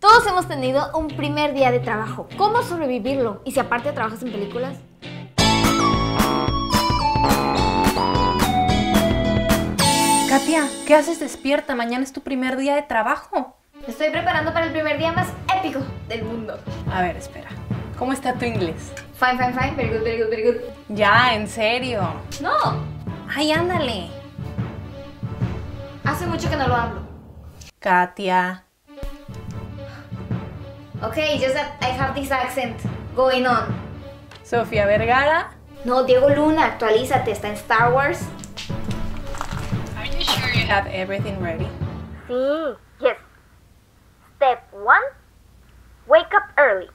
Todos hemos tenido un primer día de trabajo. ¿Cómo sobrevivirlo? Y si aparte trabajas en películas. Katia, ¿qué haces despierta? Mañana es tu primer día de trabajo. Me estoy preparando para el primer día más épico del mundo. A ver, espera. ¿Cómo está tu inglés? Fine, fine, fine. Very good, very good, very good. Ya, en serio. No. Ay, ándale. Hace mucho que no lo hablo. Katia. Okay, just that I have this accent going on. Sofia Vergara. No, Diego Luna, actualízate, está en Star Wars. Are you sure you have everything ready? Sí, yes. Step 1, wake up early.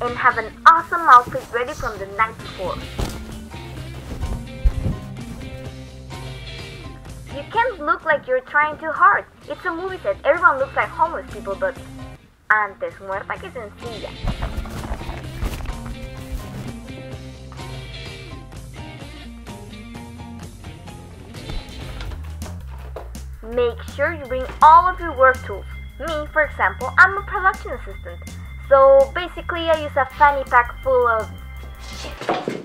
And have an awesome outfit ready from the night before. You can't look like you're trying too hard. It's a movie set. Everyone looks like homeless people, but antes muerta que sencilla. Make sure you bring all of your work tools. Me, for example, I'm a production assistant. So basically I use a fanny pack full of shit.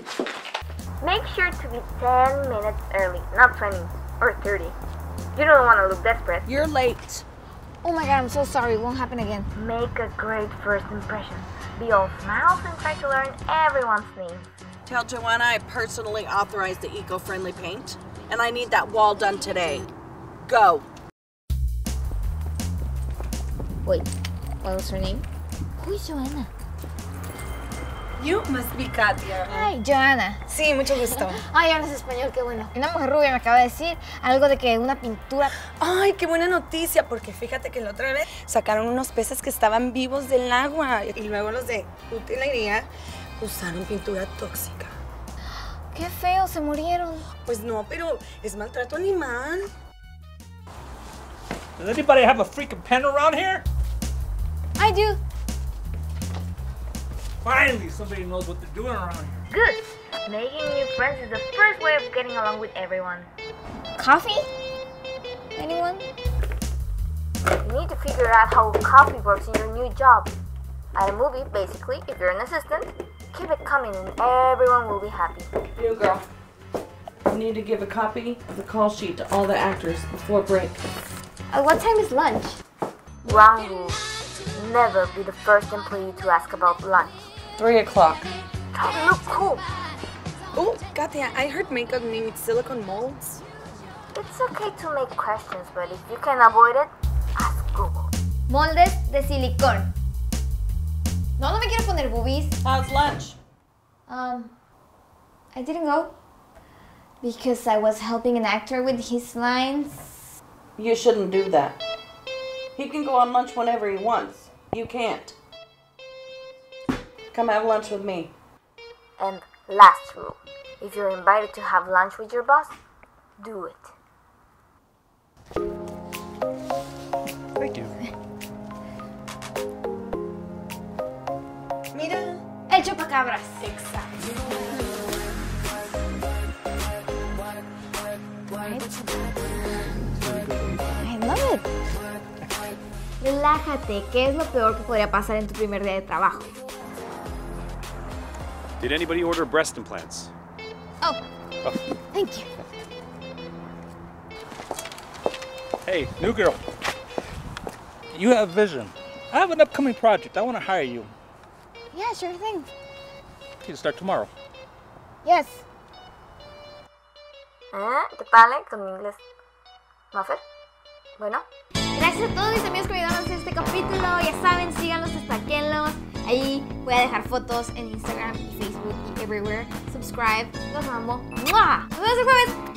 Make sure to be 10 minutes early, not 20 or 30. You don't want to look desperate. You're late. Oh my god, I'm so sorry, it won't happen again. Make a great first impression. Be all smiles and try to learn everyone's name. Tell Joana I personally authorized the eco-friendly paint and I need that wall done today. Go. Wait, what was her name? Who is Joana? You must be Katia. Ay, Joana. Sí, mucho gusto. Ay, hablas español, qué bueno. Una mujer rubia me acaba de decir algo de que una pintura... Ay, qué buena noticia, porque fíjate que la otra vez sacaron unos peces que estaban vivos del agua y luego los de utilería usaron pintura tóxica. Qué feo, se murieron. Pues no, pero es maltrato animal. Does anybody have a freaking pen around here? I do. Finally, somebody knows what they're doing around here. Good. Making new friends is the first way of getting along with everyone. Coffee? Anyone? You need to figure out how coffee works in your new job. At a movie, basically, if you're an assistant, keep it coming and everyone will be happy. New girl. You need to give a copy of the call sheet to all the actors before break. What time is lunch? Wrong rule. Never be the first employee to ask about lunch. 3 o'clock. Don't look cool. Oh, Katia, I heard makeup needs silicone molds. It's okay to make questions, but if you can avoid it, ask Google. Moldes de silicón. No, no me quiero poner boobies. How's lunch? I didn't go because I was helping an actor with his lines. You shouldn't do that. He can go on lunch whenever he wants. You can't. Come have lunch with me. And last rule, if you're invited to have lunch with your boss, do it. Thank you. Mira, el chupacabras. Exacto. I love it. Relájate, ¿qué es lo peor que podría pasar en tu primer día de trabajo? Did anybody order breast implants? Oh. Thank you. Hey, new girl. You have vision. I have an upcoming project. I want to hire you. Yeah, sure thing. You can start tomorrow. Yes. ¿Te parle con inglés? ¿Mafer? Bueno. Gracias a todos mis amigos que me ayudaron a hacer este capítulo. Ya saben, síganlos, destaquenlos. Ahí voy a dejar fotos en Instagram, Facebook y everywhere. Subscribe. Los amo. ¡Mua! ¡Nos vemos el jueves!